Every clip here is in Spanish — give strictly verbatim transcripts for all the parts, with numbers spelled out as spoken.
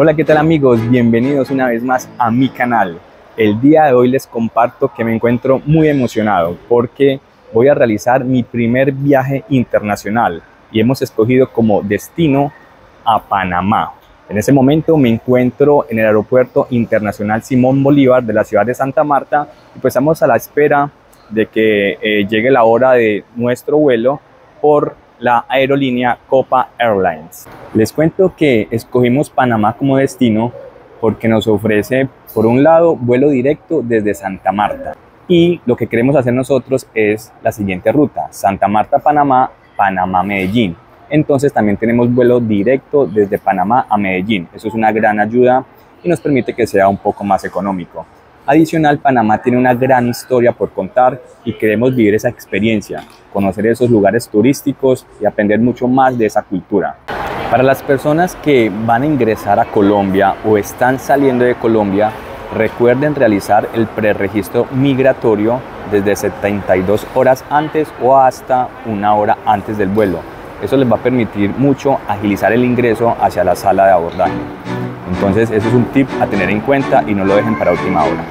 Hola, ¿qué tal amigos? Bienvenidos una vez más a mi canal. El día de hoy les comparto que me encuentro muy emocionado porque voy a realizar mi primer viaje internacional y hemos escogido como destino a Panamá. En ese momento me encuentro en el Aeropuerto Internacional Simón Bolívar de la ciudad de Santa Marta y pues estamos a la espera de que eh, llegue la hora de nuestro vuelo por la aerolínea Copa Airlines. Les cuento que escogimos Panamá como destino porque nos ofrece, por un lado, vuelo directo desde Santa Marta. Y lo que queremos hacer nosotros es la siguiente ruta, Santa Marta, Panamá, Panamá, Medellín. Entonces también tenemos vuelo directo desde Panamá a Medellín. Eso es una gran ayuda y nos permite que sea un poco más económico. Adicional, Panamá tiene una gran historia por contar y queremos vivir esa experiencia, conocer esos lugares turísticos y aprender mucho más de esa cultura. Para las personas que van a ingresar a Colombia o están saliendo de Colombia, recuerden realizar el prerregistro migratorio desde setenta y dos horas antes o hasta una hora antes del vuelo. Eso les va a permitir mucho agilizar el ingreso hacia la sala de abordaje. Entonces, eso es un tip a tener en cuenta y no lo dejen para última hora.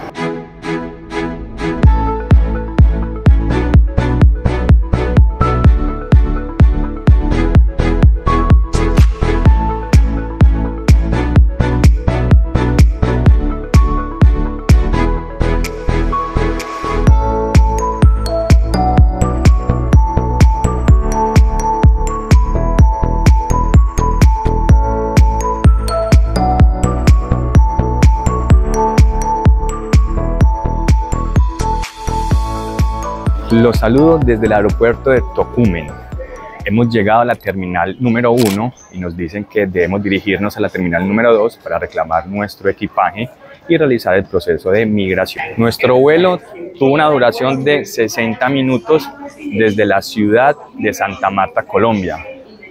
Los saludo desde el aeropuerto de Tocumen. Hemos llegado a la terminal número uno y nos dicen que debemos dirigirnos a la terminal número dos para reclamar nuestro equipaje y realizar el proceso de migración. Nuestro vuelo tuvo una duración de sesenta minutos desde la ciudad de Santa Marta, Colombia.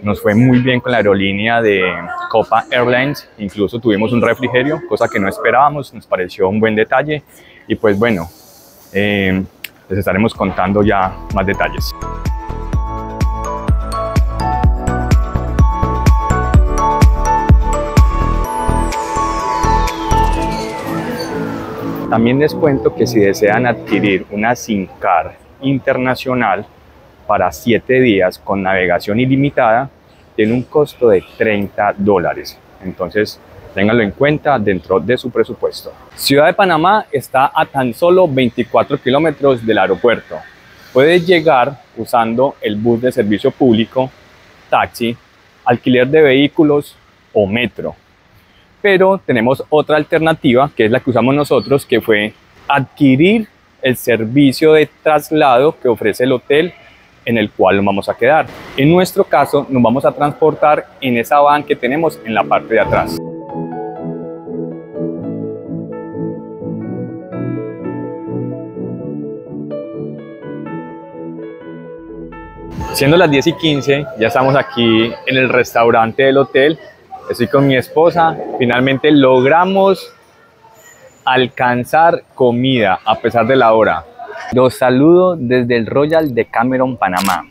Nos fue muy bien con la aerolínea de Copa Airlines, incluso tuvimos un refrigerio, cosa que no esperábamos, nos pareció un buen detalle y pues bueno, eh, les estaremos contando ya más detalles. También les cuento que si desean adquirir una SIM card internacional para siete días con navegación ilimitada, tiene un costo de treinta dólares. Entonces, ténganlo en cuenta dentro de su presupuesto. Ciudad de Panamá está a tan solo veinticuatro kilómetros del aeropuerto. Puedes llegar usando el bus de servicio público, taxi, alquiler de vehículos o metro. Pero tenemos otra alternativa, que es la que usamos nosotros, que fue adquirir el servicio de traslado que ofrece el hotel en el cual nos vamos a quedar. En nuestro caso, nos vamos a transportar en esa van que tenemos en la parte de atrás. Siendo las diez y quince, ya estamos aquí en el restaurante del hotel. Estoy con mi esposa. Finalmente logramos alcanzar comida a pesar de la hora. Los saludo desde el Royal Decameron, Panamá.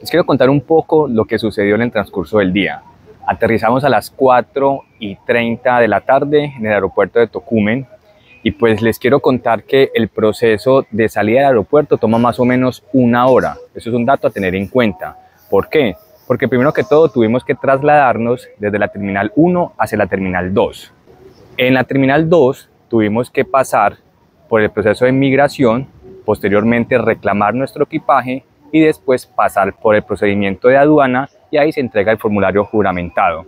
Les quiero contar un poco lo que sucedió en el transcurso del día. Aterrizamos a las cuatro y treinta de la tarde en el aeropuerto de Tocumen. Y pues les quiero contar que el proceso de salida del aeropuerto toma más o menos una hora. Eso es un dato a tener en cuenta. ¿Por qué? Porque primero que todo tuvimos que trasladarnos desde la terminal uno hacia la terminal dos. En la terminal dos tuvimos que pasar por el proceso de migración, posteriormente reclamar nuestro equipaje y después pasar por el procedimiento de aduana y ahí se entrega el formulario juramentado.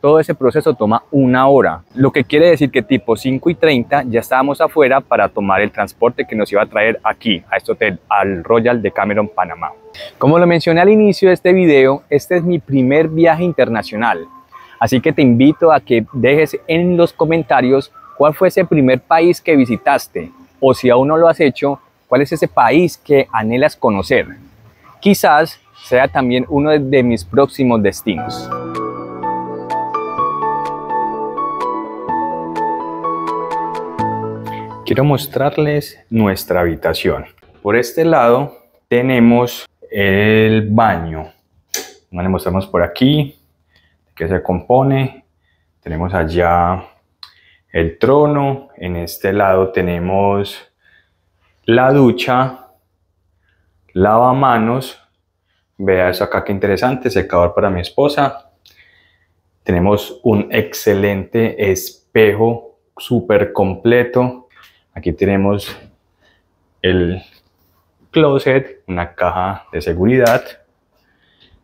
Todo ese proceso toma una hora, lo que quiere decir que tipo cinco y treinta ya estábamos afuera para tomar el transporte que nos iba a traer aquí, a este hotel, al Royal Decameron, Panamá. Como lo mencioné al inicio de este video, este es mi primer viaje internacional. Así que te invito a que dejes en los comentarios cuál fue ese primer país que visitaste o si aún no lo has hecho, cuál es ese país que anhelas conocer. Quizás sea también uno de mis próximos destinos. Quiero mostrarles nuestra habitación. Por este lado tenemos el baño. Le mostramos por aquí, que se compone Tenemos allá el trono, en este lado tenemos la ducha, lavamanos, vea eso acá que interesante, secador para mi esposa. Tenemos un excelente espejo súper completo. Aquí tenemos el closet, una caja de seguridad.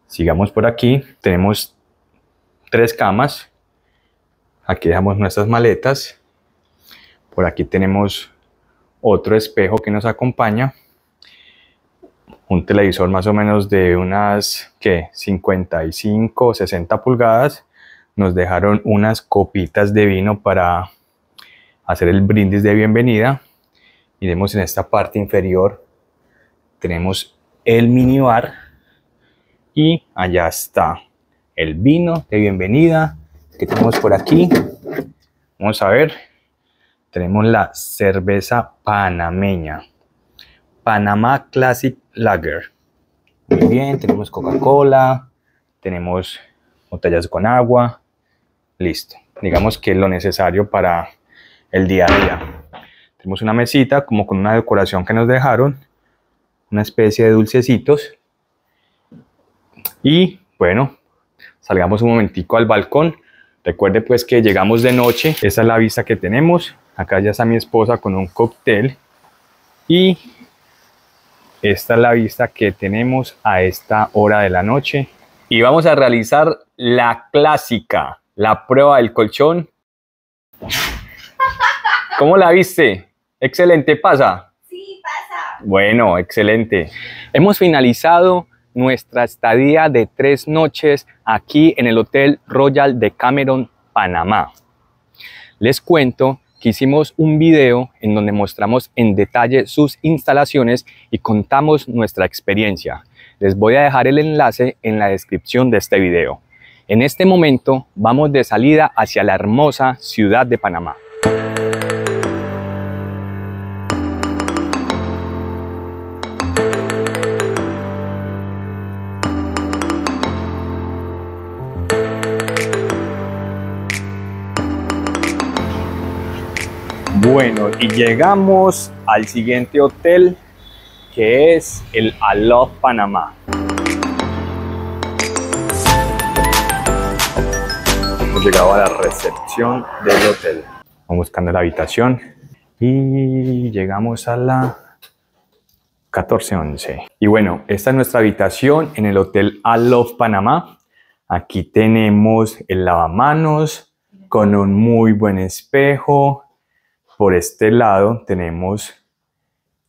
Sigamos por aquí, tenemos tres camas. Aquí dejamos nuestras maletas. Por aquí tenemos otro espejo que nos acompaña. Un televisor más o menos de unas ¿qué? cincuenta y cinco, sesenta pulgadas. Nos dejaron unas copitas de vino para hacer el brindis de bienvenida. Miremos en esta parte inferior. Tenemos el minibar. Y allá está el vino de bienvenida. ¿Qué tenemos por aquí? Vamos a ver. Tenemos la cerveza panameña. Panamá Classic Lager. Muy bien, tenemos Coca-Cola, tenemos botellas con agua. Listo. Digamos que es lo necesario para el día a día. Tenemos una mesita como con una decoración que nos dejaron. Una especie de dulcecitos. Y bueno, salgamos un momentico al balcón. Recuerde pues que llegamos de noche. Esa es la vista que tenemos. Acá ya está mi esposa con un cóctel. Y esta es la vista que tenemos a esta hora de la noche. Y vamos a realizar la clásica, la prueba del colchón. ¿Cómo la viste? Excelente, ¿pasa? Sí, pasa. Bueno, excelente. Hemos finalizado nuestra estadía de tres noches aquí en el Hotel Royal Decameron, Panamá. Les cuento que hicimos un video en donde mostramos en detalle sus instalaciones y contamos nuestra experiencia. Les voy a dejar el enlace en la descripción de este video. En este momento vamos de salida hacia la hermosa ciudad de Panamá. Bueno, y llegamos al siguiente hotel, que es el Aloft Panamá. Hemos llegado a la recepción del hotel. Vamos buscando la habitación y llegamos a la catorce once. Y bueno, esta es nuestra habitación en el Hotel Aloft Panamá. Aquí tenemos el lavamanos con un muy buen espejo. Por este lado tenemos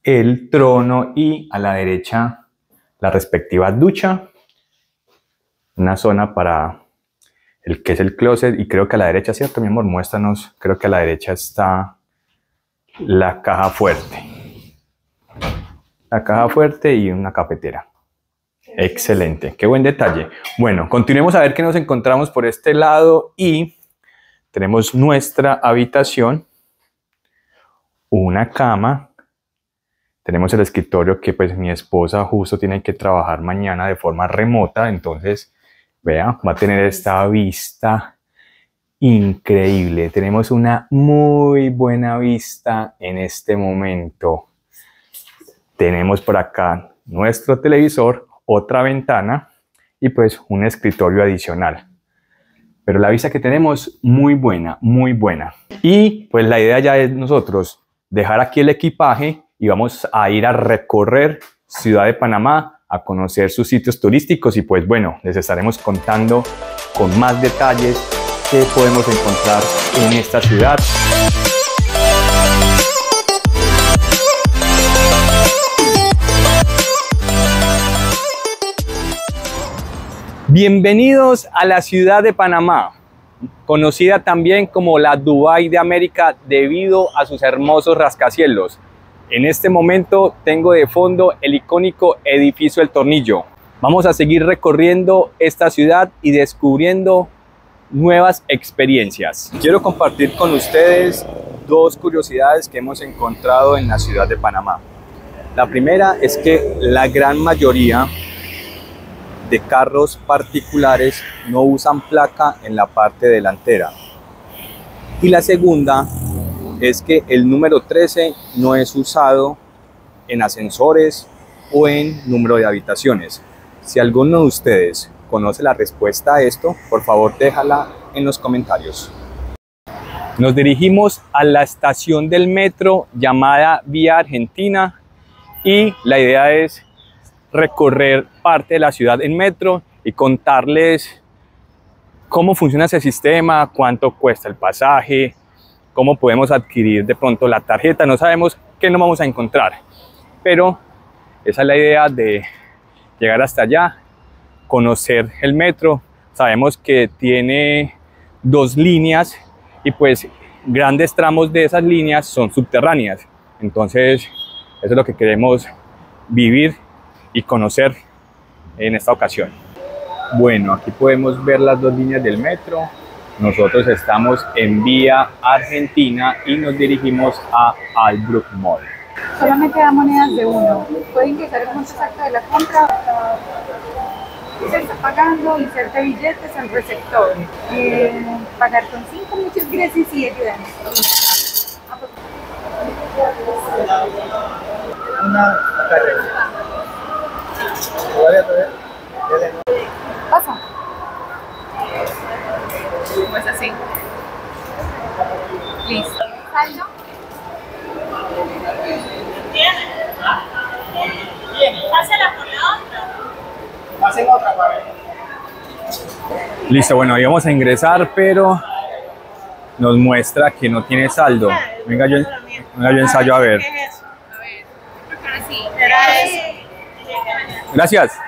el trono y a la derecha la respectiva ducha. Una zona para el que es el closet y creo que a la derecha, ¿cierto, mi amor? Muéstranos. Creo que a la derecha está la caja fuerte. La caja fuerte y una cafetera. Excelente. Qué buen detalle. Bueno, continuemos a ver qué nos encontramos por este lado y tenemos nuestra habitación. Una cama, tenemos el escritorio que pues mi esposa justo tiene que trabajar mañana de forma remota, entonces vea, va a tener esta vista increíble. Tenemos una muy buena vista en este momento. Tenemos por acá nuestro televisor, otra ventana y pues un escritorio adicional. Pero la vista que tenemos muy buena, muy buena. Y pues la idea ya es nosotros dejar aquí el equipaje y vamos a ir a recorrer Ciudad de Panamá, a conocer sus sitios turísticos y pues bueno, les estaremos contando con más detalles qué podemos encontrar en esta ciudad. Bienvenidos a la ciudad de Panamá, conocida también como la Dubái de América debido a sus hermosos rascacielos. En este momento tengo de fondo el icónico edificio El Tornillo. Vamos a seguir recorriendo esta ciudad y descubriendo nuevas experiencias. Quiero compartir con ustedes dos curiosidades que hemos encontrado en la ciudad de Panamá. La primera es que la gran mayoría de carros particulares no usan placa en la parte delantera, Y la segunda es que el número trece no es usado en ascensores o en número de habitaciones. Si alguno de ustedes conoce la respuesta a esto, por favor déjala en los comentarios. Nos dirigimos a la estación del metro llamada Vía Argentina y la idea es recorrer parte de la ciudad en metro y contarles cómo funciona ese sistema, cuánto cuesta el pasaje, cómo podemos adquirir de pronto la tarjeta. No sabemos qué nos vamos a encontrar, pero esa es la idea de llegar hasta allá, conocer el metro. Sabemos que tiene dos líneas y pues grandes tramos de esas líneas son subterráneas, entonces eso es lo que queremos vivir y conocer en esta ocasión. Bueno, aquí podemos ver las dos líneas del metro. Nosotros estamos en Vía Argentina y nos dirigimos a Albrook Mall. Solamente da monedas de uno. Puede indicar el monto exacto de la compra. Se está pagando, inserte billetes al receptor. Eh, pagar con cinco, muchas gracias y ayudantes. Una carrera. ¿Todavía, todavía? Pasa. Pues así. Listo. ¿Saldo? Pásala por la otra. Pasen otra para ver. Listo, bueno, íbamos a ingresar, pero nos muestra que no tiene saldo. Venga, yo, venga, yo ensayo a ver. ¿Qué es eso? A ver. Ahora sí. Era eso. Gracias.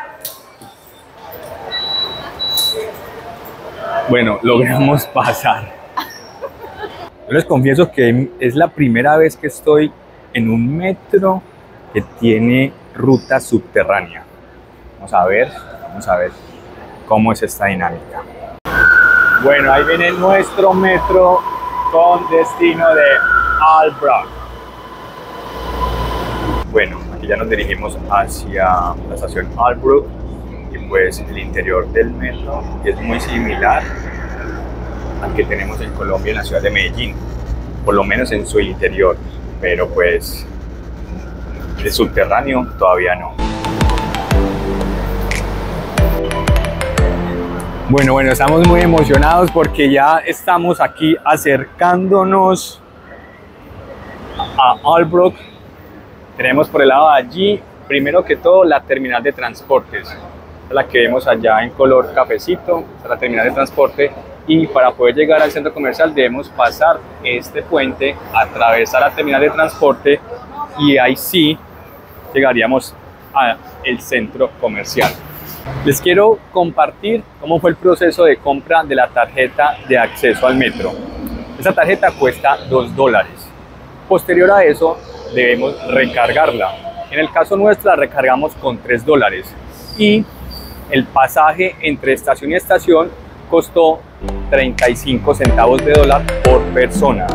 Bueno, logramos pasar. Yo les confieso que es la primera vez que estoy en un metro que tiene ruta subterránea. Vamos a ver, vamos a ver cómo es esta dinámica. Bueno, ahí viene nuestro metro con destino de Albrook. Bueno, aquí ya nos dirigimos hacia la estación Albrook y pues el interior del metro es muy similar al que tenemos en Colombia, en la ciudad de Medellín, por lo menos en su interior, pero pues el subterráneo todavía no. Bueno, bueno, estamos muy emocionados porque ya estamos aquí acercándonos a Albrook. Tenemos por el lado de allí, primero que todo, la terminal de transportes, la que vemos allá en color cafecito, la terminal de transporte, y para poder llegar al centro comercial debemos pasar este puente, atravesar la terminal de transporte y ahí sí llegaríamos al centro comercial. Les quiero compartir cómo fue el proceso de compra de la tarjeta de acceso al metro. Esta tarjeta cuesta dos dólares. Posterior a eso, debemos recargarla. En el caso nuestro la recargamos con tres dólares y el pasaje entre estación y estación costó treinta y cinco centavos de dólar por persona.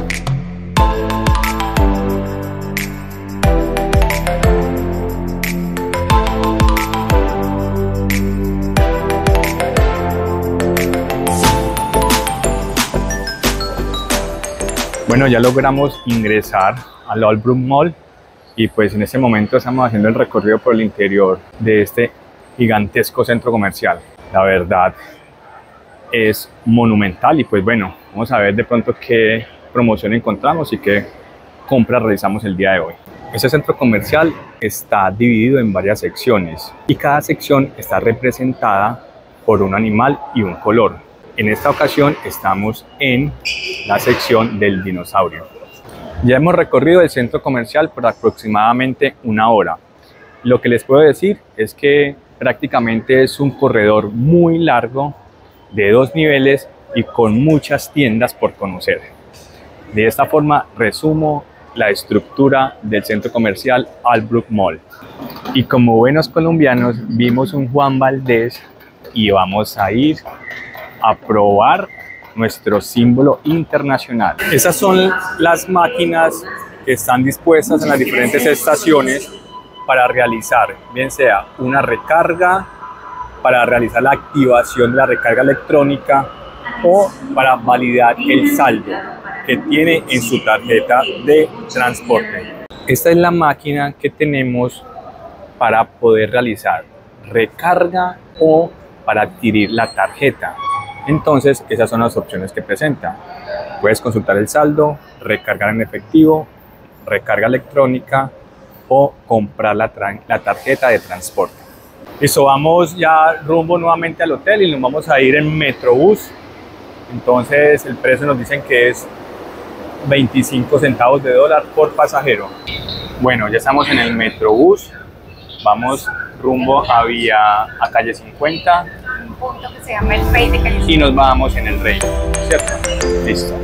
Bueno, ya logramos ingresar al Albrook Mall y pues en ese momento estamos haciendo el recorrido por el interior de este gigantesco centro comercial. La verdad es monumental y pues bueno, vamos a ver de pronto qué promoción encontramos y qué compras realizamos el día de hoy. Este centro comercial está dividido en varias secciones y cada sección está representada por un animal y un color. En esta ocasión estamos en la sección del dinosaurio. Ya hemos recorrido el centro comercial por aproximadamente una hora. Lo que les puedo decir es que prácticamente es un corredor muy largo de dos niveles y con muchas tiendas por conocer. De esta forma resumo la estructura del centro comercial Albrook Mall. Y como buenos colombianos vimos un Juan Valdés y vamos a ir a probar nuestro símbolo internacional. Esas son las máquinas que están dispuestas en las diferentes estaciones para realizar, bien sea una recarga, para realizar la activación de la recarga electrónica o para validar el saldo que tiene en su tarjeta de transporte. Esta es la máquina que tenemos para poder realizar recarga o para adquirir la tarjeta. Entonces, esas son las opciones que presenta. Puedes consultar el saldo, recargar en efectivo, recarga electrónica o comprar la, la tarjeta de transporte. Listo, vamos ya rumbo nuevamente al hotel y nos vamos a ir en Metrobús. Entonces, el precio nos dicen que es veinticinco centavos de dólar por pasajero. Bueno, ya estamos en el Metrobús. Vamos rumbo a, vía, a Calle cincuenta. Un punto que se llama el Rey de Cali. Y nos vamos en el Rey, ¿cierto? Listo.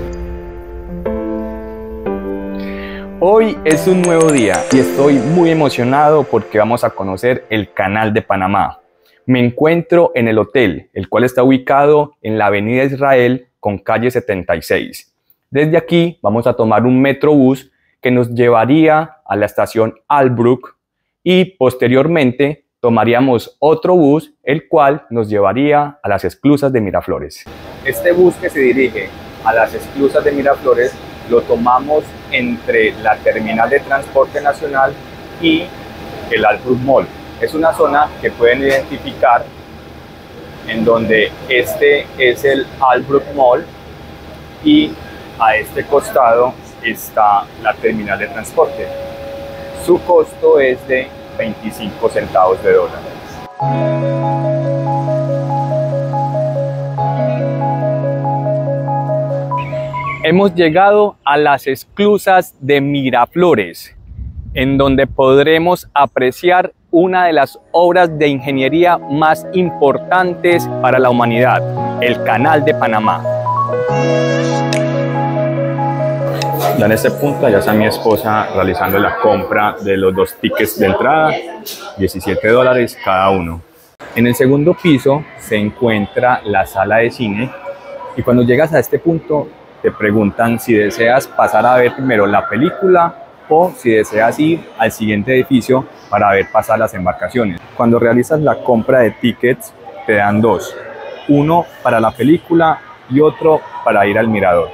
Hoy es un nuevo día y estoy muy emocionado porque vamos a conocer el Canal de Panamá. Me encuentro en el hotel, el cual está ubicado en la Avenida Israel con Calle setenta y seis. Desde aquí vamos a tomar un metrobús que nos llevaría a la estación Albrook y posteriormente tomaríamos otro bus, el cual nos llevaría a las esclusas de Miraflores. Este bus que se dirige a las esclusas de Miraflores lo tomamos entre la terminal de transporte nacional y el Albrook Mall. Es una zona que pueden identificar, en donde este es el Albrook Mall y a este costado está la terminal de transporte. Su costo es de veinticinco centavos de dólar. Hemos llegado a las esclusas de Miraflores, en donde podremos apreciar una de las obras de ingeniería más importantes para la humanidad, el Canal de Panamá. Ya en este punto ya está mi esposa realizando la compra de los dos tickets de entrada, diecisiete dólares cada uno. En el segundo piso se encuentra la sala de cine y cuando llegas a este punto te preguntan si deseas pasar a ver primero la película o si deseas ir al siguiente edificio para ver pasar las embarcaciones. Cuando realizas la compra de tickets te dan dos, uno para la película y otro para ir al mirador.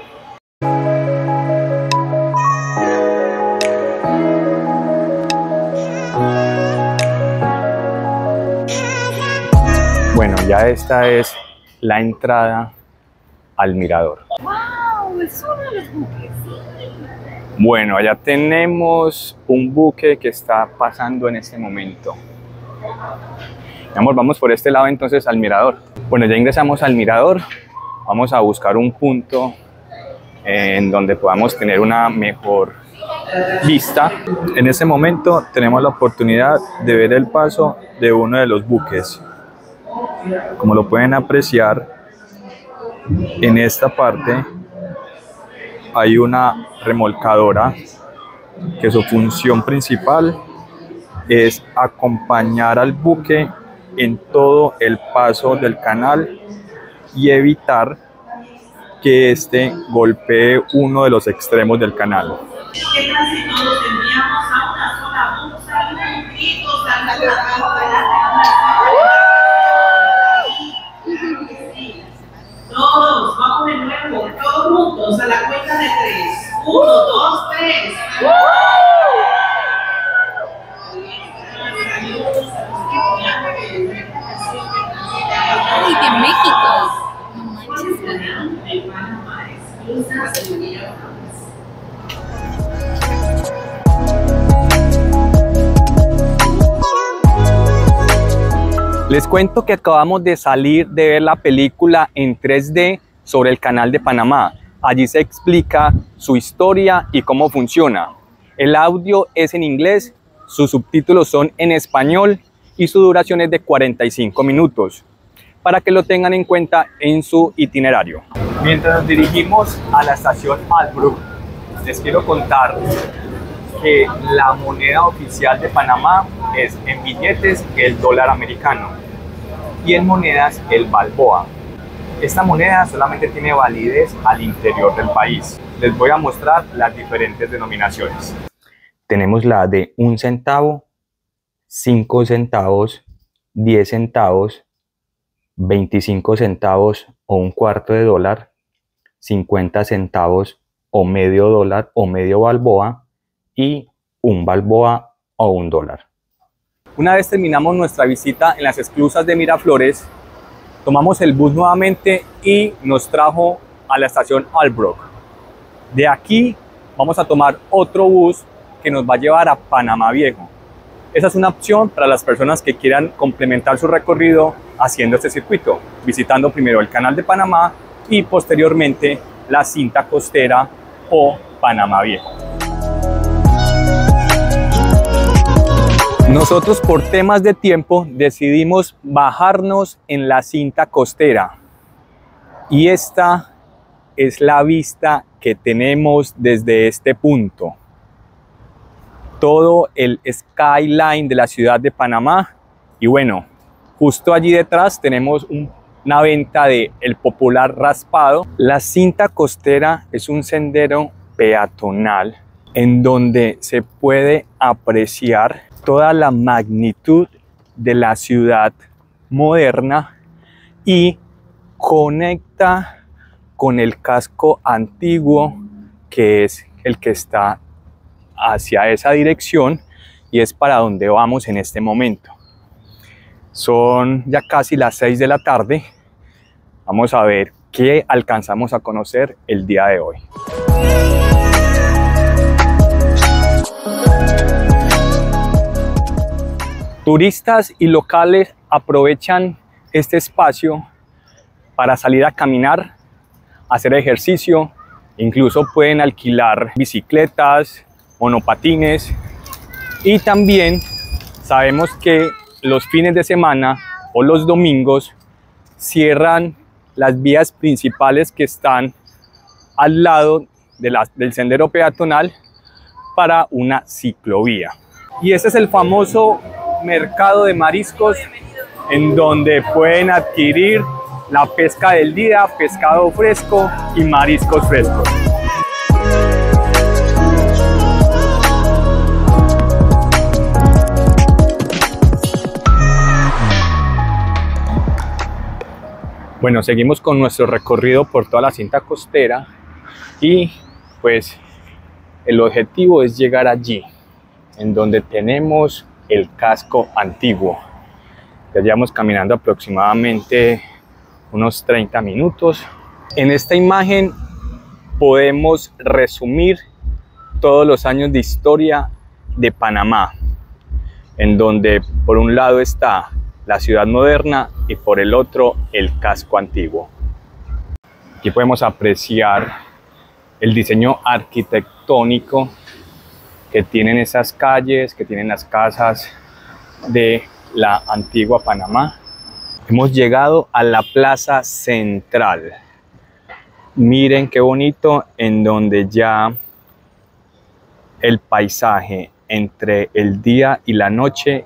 Bueno, ya esta es la entrada al mirador. Bueno, allá tenemos un buque que está pasando en este momento. Mi amor, vamos por este lado entonces al mirador. Bueno, ya ingresamos al mirador. Vamos a buscar un punto en donde podamos tener una mejor vista. En este momento tenemos la oportunidad de ver el paso de uno de los buques. Como lo pueden apreciar, en esta parte hay una remolcadora que su función principal es acompañar al buque en todo el paso del canal y evitar que éste golpee uno de los extremos del canal. Todos, vamos de nuevo, todos juntos, a la cuenta de tres. Uno, dos, tres. ¡Uy, de México! Les cuento que acabamos de salir de ver la película en tres D sobre el Canal de Panamá. Allí se explica su historia y cómo funciona. El audio es en inglés, sus subtítulos son en español y su duración es de cuarenta y cinco minutos, para que lo tengan en cuenta en su itinerario. Mientras nos dirigimos a la estación Albrook, les quiero contar que la moneda oficial de Panamá es en billetes el dólar americano y en monedas el Balboa. Esta moneda solamente tiene validez al interior del país. Les voy a mostrar las diferentes denominaciones. Tenemos la de un centavo, cinco centavos, diez centavos, veinticinco centavos o un cuarto de dólar, cincuenta centavos o medio dólar o medio balboa y un balboa o un dólar. Una vez terminamos nuestra visita en las esclusas de Miraflores, tomamos el bus nuevamente y nos trajo a la estación Albrook. De aquí vamos a tomar otro bus que nos va a llevar a Panamá Viejo. Esa es una opción para las personas que quieran complementar su recorrido haciendo este circuito, visitando primero el Canal de Panamá y posteriormente la Cinta Costera o Panamá Viejo. Nosotros por temas de tiempo decidimos bajarnos en la Cinta Costera y esta es la vista que tenemos desde este punto. Todo el skyline de la ciudad de Panamá y bueno, justo allí detrás tenemos una venta de El Popular Raspado. La Cinta Costera es un sendero peatonal en donde se puede apreciar toda la magnitud de la ciudad moderna y conecta con el casco antiguo, que es el que está hacia esa dirección y es para donde vamos en este momento. Son ya casi las seis de la tarde. Vamos a ver qué alcanzamos a conocer el día de hoy. Turistas y locales aprovechan este espacio para salir a caminar, hacer ejercicio, incluso pueden alquilar bicicletas, monopatines y también sabemos que los fines de semana o los domingos cierran las vías principales que están al lado de la, del sendero peatonal para una ciclovía. Y este es el famoso mercado de mariscos en donde pueden adquirir la pesca del día, pescado fresco y mariscos frescos. Bueno, seguimos con nuestro recorrido por toda la Cinta Costera y pues el objetivo es llegar allí en donde tenemos el casco antiguo. Ya llevamos caminando aproximadamente unos treinta minutos. En esta imagen podemos resumir todos los años de historia de Panamá, en donde por un lado está la ciudad moderna y por el otro el casco antiguo. Aquí podemos apreciar el diseño arquitectónico que tienen esas calles, que tienen las casas de la antigua Panamá. Hemos llegado a la Plaza Central. Miren qué bonito, en donde ya el paisaje entre el día y la noche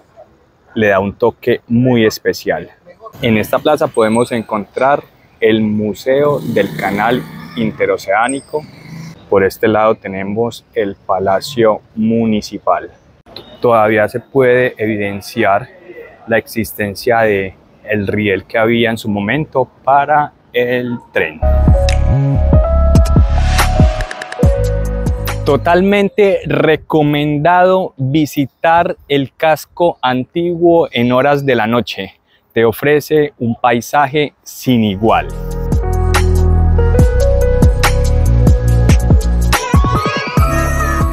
le da un toque muy especial. En esta plaza podemos encontrar el Museo del Canal Interoceánico. Por este lado tenemos el Palacio Municipal. Todavía se puede evidenciar la existencia de el riel que había en su momento para el tren. Totalmente recomendado visitar el casco antiguo en horas de la noche. Te ofrece un paisaje sin igual.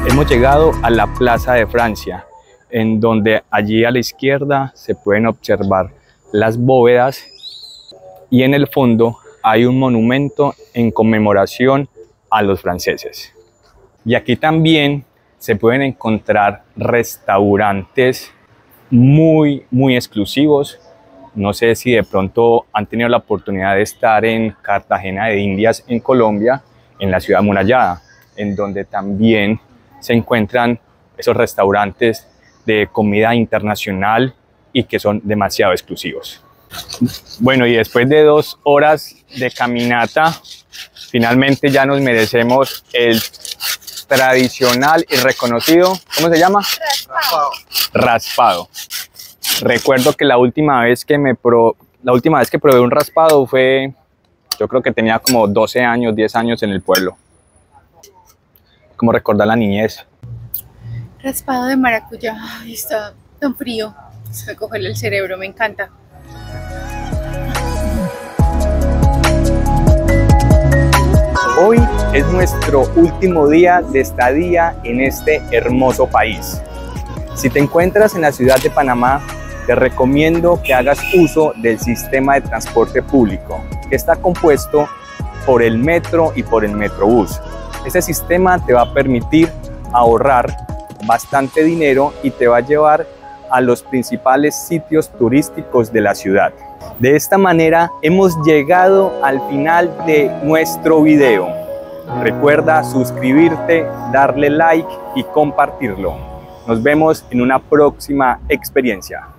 Hemos llegado a la Plaza de Francia, en donde allí a la izquierda se pueden observar las bóvedas y en el fondo hay un monumento en conmemoración a los franceses. Y aquí también se pueden encontrar restaurantes muy, muy exclusivos. No sé si de pronto han tenido la oportunidad de estar en Cartagena de Indias, en Colombia, en la ciudad amurallada, en donde también se encuentran esos restaurantes de comida internacional y que son demasiado exclusivos. Bueno, y después de dos horas de caminata, finalmente ya nos merecemos el tradicional y reconocido, ¿cómo se llama? Raspado. Raspado. Recuerdo que la última vez que me, pro, La última vez que probé un raspado fue, yo creo que tenía como doce años, diez años en el pueblo. Como recordar la niñez. Raspado de maracuyá. Ay, está tan frío. Se me congela el cerebro, me encanta. Hoy es nuestro último día de estadía en este hermoso país. Si te encuentras en la ciudad de Panamá, te recomiendo que hagas uso del sistema de transporte público, que está compuesto por el metro y por el Metrobús. Este sistema te va a permitir ahorrar bastante dinero y te va a llevar a los principales sitios turísticos de la ciudad. De esta manera hemos llegado al final de nuestro video. Recuerda suscribirte, darle like y compartirlo. Nos vemos en una próxima experiencia.